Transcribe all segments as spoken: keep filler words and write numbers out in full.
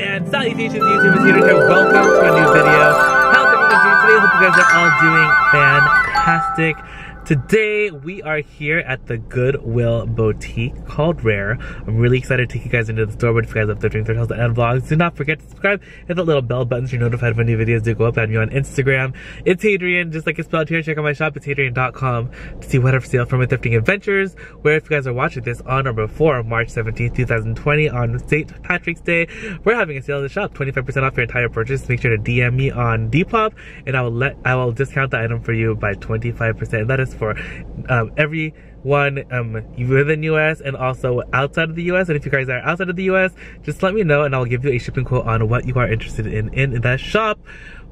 and salutations, YouTube is here to welcome to a new video. How's everyone doing today? Hope you guys are all doing fantastic. Today we are here at the Goodwill boutique called Rare. I'm really excited to take you guys into the store, but if you guys love their drinks, their hotels, and vlogs, do not forget to subscribe. Hit that little bell button so you're notified when new videos do go up. Add me on Instagram. It's Hadrian, just like it's spelled here. Check out my shop, it's Hadrian dot com, to see whatever sale from my thrifting adventures, where if you guys are watching this on or before March seventeenth, two thousand twenty, on Saint Patrick's Day, we're having a sale in the shop, twenty-five percent off your entire purchase. Make sure to D M me on Depop, and I will let I will discount the item for you by twenty-five percent. That is for um, everyone um, within the U S and also outside of the U S. And if you guys are outside of the U S, just let me know and I'll give you a shipping quote on what you are interested in in that shop.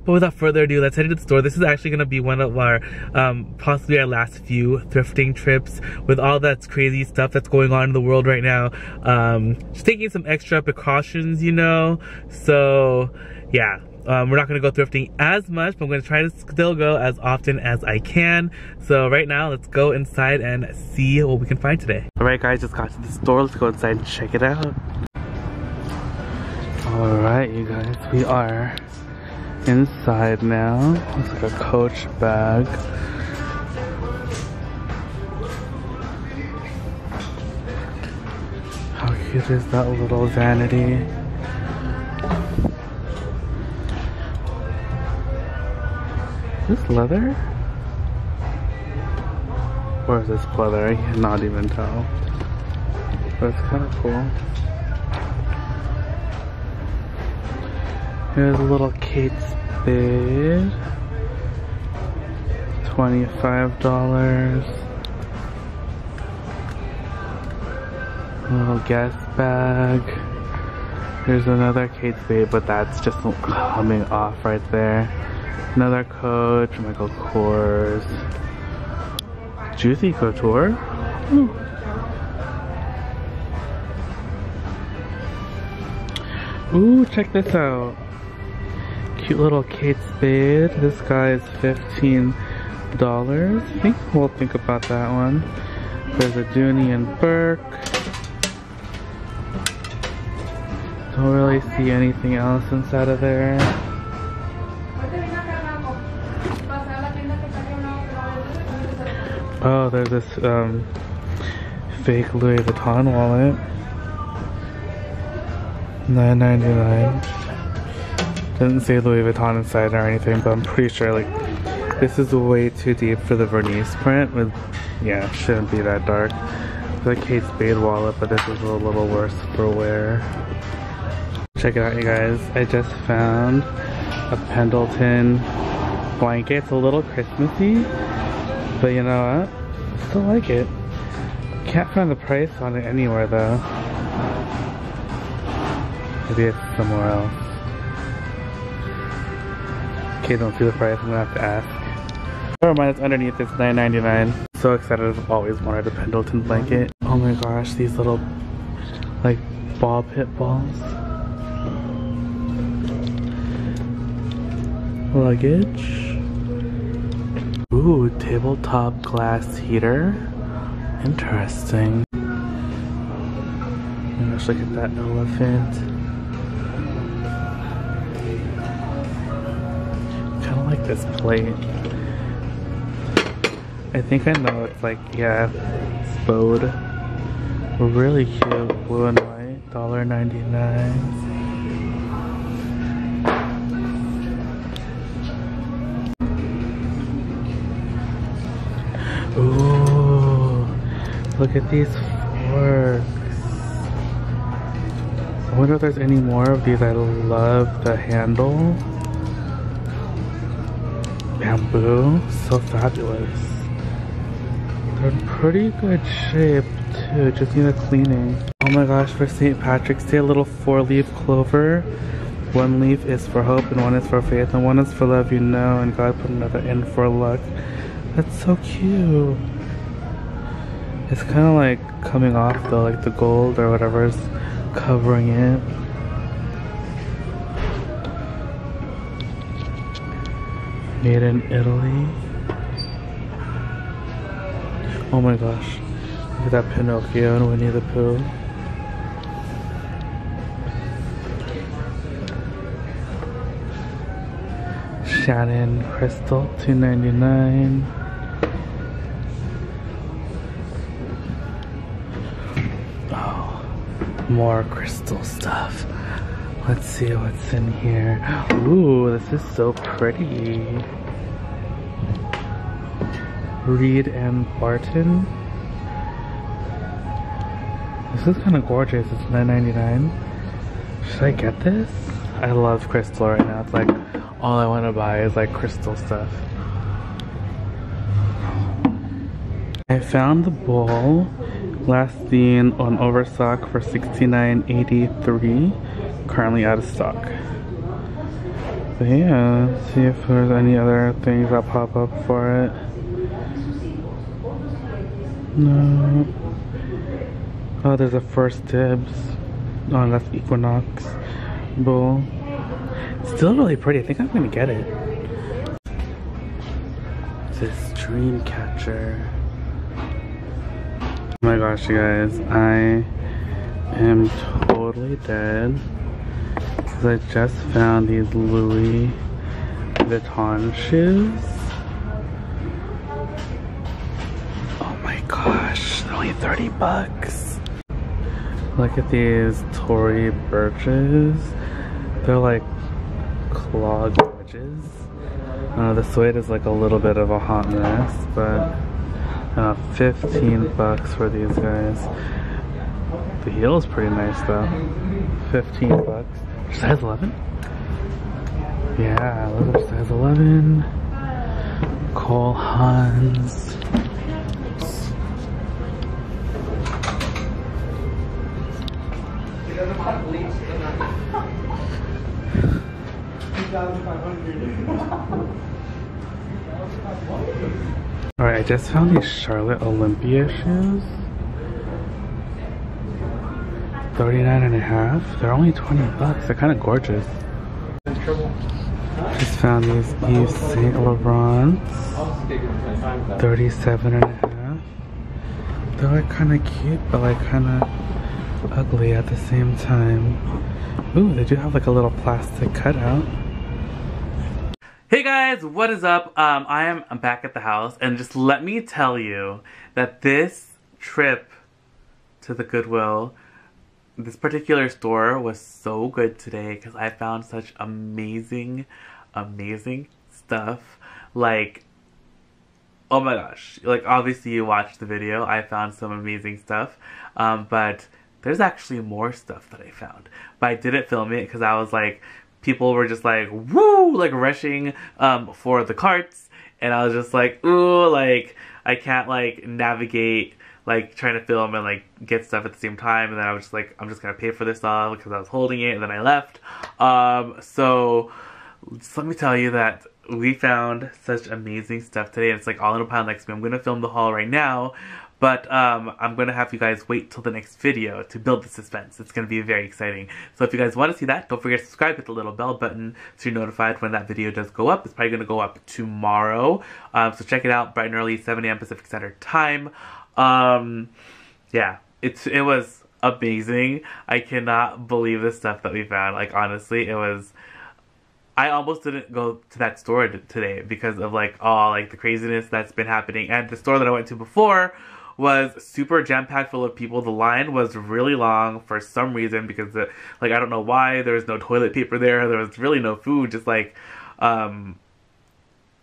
But without further ado, let's head into the store. This is actually going to be one of our, um, possibly our last few thrifting trips with all that crazy stuff that's going on in the world right now. Um, just taking some extra precautions, you know. So, yeah. Um, we're not going to go thrifting as much, but I'm going to try to still go as often as I can. So right now, let's go inside and see what we can find today. Alright guys, just got to the store. Let's go inside and check it out. Alright you guys, we are inside now. Looks like a Coach bag. How cute is that little vanity? Is this leather? Or is this pleather? I cannot even tell. But it's kind of cool. Here's a little Kate Spade. twenty-five dollars. A little Guess bag. Here's another Kate Spade, but that's just coming off right there. Another Coach, Michael Kors, Juicy Couture. Ooh. Ooh, check this out. Cute little Kate Spade. This guy is fifteen dollars. I think we'll think about that one. There's a Dooney and Burke. Don't really see anything else inside of there. Oh, there's this um, fake Louis Vuitton wallet. nine ninety-nine. Doesn't say Louis Vuitton inside or anything, but I'm pretty sure like this is way too deep for the vernice print. With yeah, it shouldn't be that dark. It's like Kate Spade wallet, but this is a little worse for wear. Check it out, you guys. I just found a Pendleton blanket. It's a little Christmassy. But you know what? I still like it. Can't find the price on it anywhere though. Maybe it's somewhere else. Okay, don't see the price, I'm gonna have to ask. Never mind, it's underneath, it's nine ninety-nine. So excited, I've always wanted a Pendleton blanket. Oh my gosh, these little, like, ball pit balls. Luggage. Ooh, tabletop glass heater. Interesting. Oh my gosh, look at that elephant. Kinda like this plate. I think I know it's like, yeah, Spode. Really cute, blue and white, one ninety-nine. Ooh, look at these forks. I wonder if there's any more of these. I love the handle. Bamboo, so fabulous. They're in pretty good shape too, just need a cleaning. Oh my gosh, for Saint Patrick's Day, a little four leaf clover. One leaf is for hope and one is for faith and one is for love, you know, and God put another in for luck. That's so cute. It's kind of like coming off though, like the gold or whatever's covering it. Made in Italy. Oh my gosh. Look at that Pinocchio and Winnie the Pooh. Shannon Crystal, two ninety-nine. Oh, more crystal stuff. Let's see what's in here. Ooh, this is so pretty. Reed and Barton. This is kind of gorgeous. It's nine ninety-nine. Should I get this? I love crystal right now. It's like all I want to buy is like crystal stuff. I found the bowl last seen on Overstock for sixty-nine eighty-three. Currently out of stock. But yeah, see if there's any other things that pop up for it. No. Oh, there's a first dibs. Oh, that's Equinox bowl. Still really pretty. I think I'm gonna get it. This dream catcher. Oh my gosh, you guys, I am totally dead because I just found these Louis Vuitton shoes. Oh my gosh, they're only thirty bucks. Look at these Tory Burches. They're like clog wedges. Uh, the suede is like a little bit of a hot mess, but uh, fifteen bucks for these guys. The heel is pretty nice though. fifteen bucks. Size eleven? Yeah, look at size eleven. Cole Haan's. Alright, I just found these Charlotte Olympia shoes. thirty-nine and a half. They're only twenty bucks. They're kind of gorgeous. Just found these Yves Saint Laurent. thirty-seven and a half. They're like kind of cute, but like kind of ugly at the same time. Ooh, they do have like a little plastic cutout. Hey guys, what is up? Um, I am back at the house, and just let me tell you that this trip to the Goodwill, this particular store, was so good today because I found such amazing, amazing stuff. Like, oh my gosh. Like, obviously you watched the video. I found some amazing stuff, um, but there's actually more stuff that I found, but I didn't film it because I was like, people were just like, woo, like rushing um, for the carts, and I was just like, ooh, like I can't like navigate like trying to film and like get stuff at the same time, and then I was just like, I'm just gonna pay for this all because I was holding it, and then I left. Um, so just let me tell you that we found such amazing stuff today, and it's like all in a pile next to me. I'm gonna film the haul right now. But um, I'm going to have you guys wait till the next video to build the suspense. It's going to be very exciting. So if you guys want to see that, don't forget to subscribe, hit the little bell button so you're notified when that video does go up. It's probably going to go up tomorrow. Um, so check it out, bright and early, seven A M Pacific Standard Time. Um, yeah, it's, it was amazing. I cannot believe the stuff that we found. Like, honestly, it was... I almost didn't go to that store today because of, like, all, like, the craziness that's been happening. And the store that I went to before was super jam-packed full of people. The line was really long for some reason because, the, like, I don't know why. There was no toilet paper there. There was really no food, just, like, um,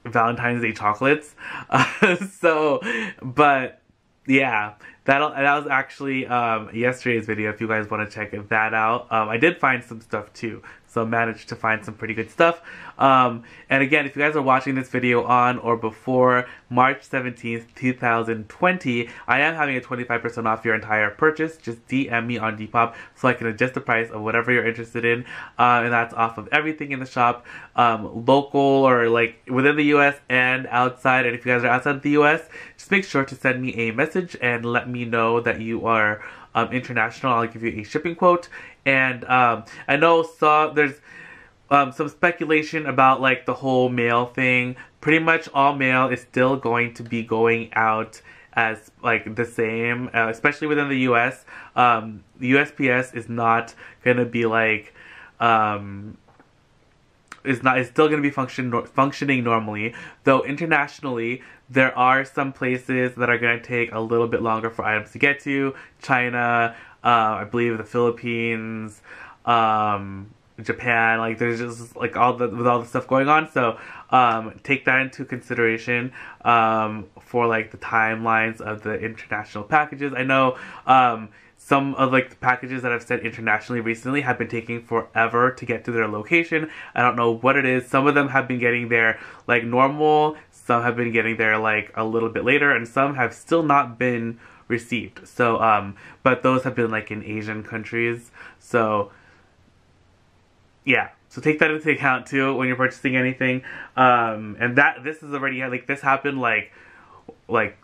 Valentine's Day chocolates. Uh, so, but, yeah, that that was actually um, yesterday's video if you guys want to check that out. Um, I did find some stuff, too. So managed to find some pretty good stuff. Um, and again, if you guys are watching this video on or before March seventeenth, two thousand twenty, I am having a twenty-five percent off your entire purchase. Just D M me on Depop so I can adjust the price of whatever you're interested in. Uh, and that's off of everything in the shop, um, local or like within the U S and outside. And if you guys are outside of the U S, just make sure to send me a message and let me know that you are Um, international. I'll give you a shipping quote. And um, I know saw there's um, some speculation about like the whole mail thing. Pretty much all mail is still going to be going out as like the same, uh, especially within the U S. Um, the U S P S is not gonna be like um, is not is still going to be function, functioning normally, though internationally there are some places that are going to take a little bit longer for items to get to. China, uh, I believe the Philippines, um, Japan, like there's just like all the with all the stuff going on, so um, take that into consideration um, for like the timelines of the international packages. I know um, some of like the packages that I've sent internationally recently have been taking forever to get to their location. I don't know what it is. Some of them have been getting there like normal, some have been getting there like a little bit later, and some have still not been received. So um, but those have been like in Asian countries, so yeah, so take that into account too when you're purchasing anything. Um, and that this is already like this happened like like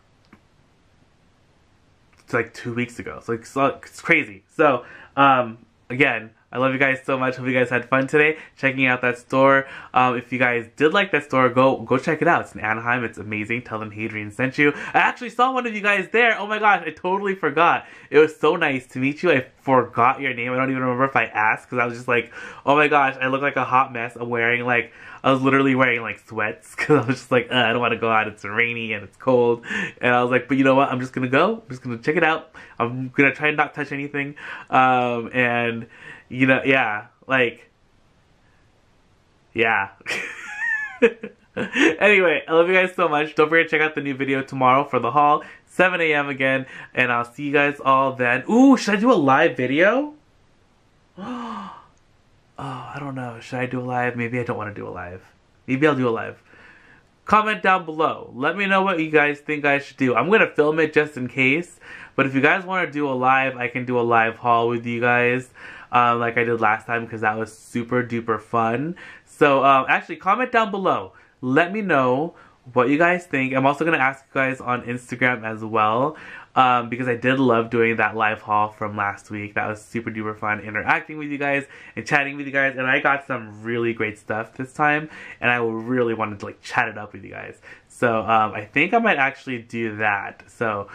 it's like two weeks ago. It's like so, it's crazy. So um, again, I love you guys so much. Hope you guys had fun today checking out that store. Um, if you guys did like that store, go go check it out. It's in Anaheim. It's amazing. Tell them Hadrian sent you. I actually saw one of you guys there. Oh my gosh, I totally forgot. It was so nice to meet you. I forgot your name. I don't even remember if I asked because I was just like, oh my gosh, I look like a hot mess. I'm wearing like, I was literally wearing like sweats because I was just like, I don't want to go out. It's rainy and it's cold. And I was like, but you know what? I'm just going to go. I'm just going to check it out. I'm going to try and not touch anything. Um, and you know, yeah, like, yeah. Anyway, I love you guys so much. Don't forget to check out the new video tomorrow for the haul, seven A M again, and I'll see you guys all then. Ooh, should I do a live video? Oh, I don't know. Should I do a live? Maybe I don't want to do a live. Maybe I'll do a live. Comment down below. Let me know what you guys think I should do. I'm going to film it just in case, but if you guys want to do a live, I can do a live haul with you guys. Uh, like I did last time, because that was super duper fun. So um, actually comment down below. Let me know what you guys think. I'm also going to ask you guys on Instagram as well, um, because I did love doing that live haul from last week. That was super duper fun interacting with you guys and chatting with you guys, and I got some really great stuff this time, and I really wanted to like chat it up with you guys. So um, I think I might actually do that. So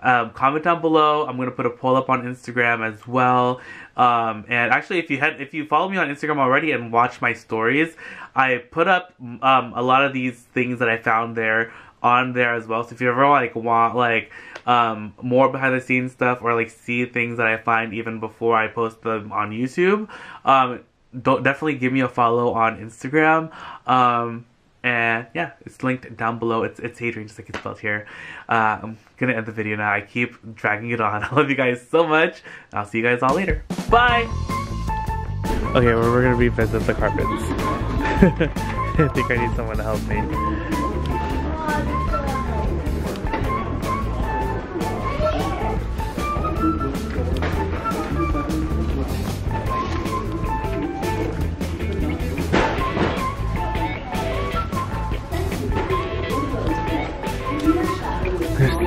Um, comment down below. I'm gonna put a poll up on Instagram as well. Um, and actually, if you had, if you follow me on Instagram already and watch my stories, I put up um, a lot of these things that I found there on there as well. So if you ever like want like um, more behind the scenes stuff, or like see things that I find even before I post them on YouTube, um, don't definitely give me a follow on Instagram. Um, And yeah, it's linked down below. It's it's Hadrian, just like it's spelled here. Uh, I'm gonna end the video now. I keep dragging it on. I love you guys so much. I'll see you guys all later. Bye! Okay, well, we're gonna revisit the carpets. I think I need someone to help me.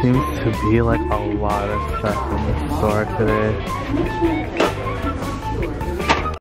There seems to be like a lot of stuff in the store today.